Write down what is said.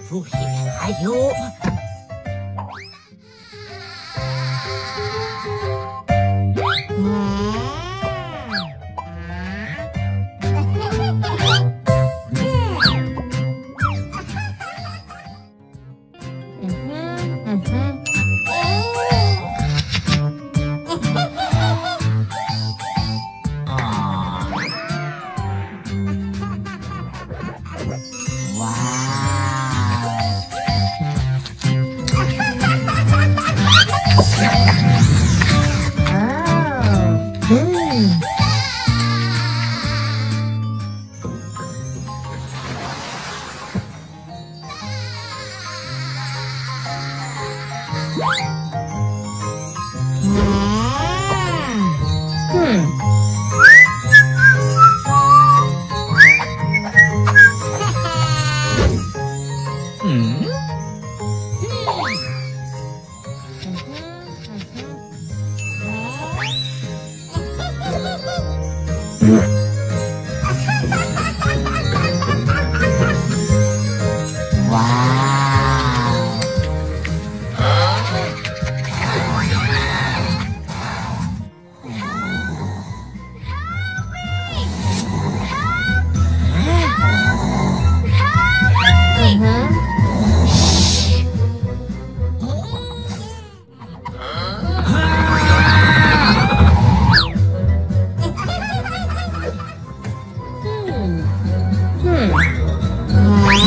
하요. Wow.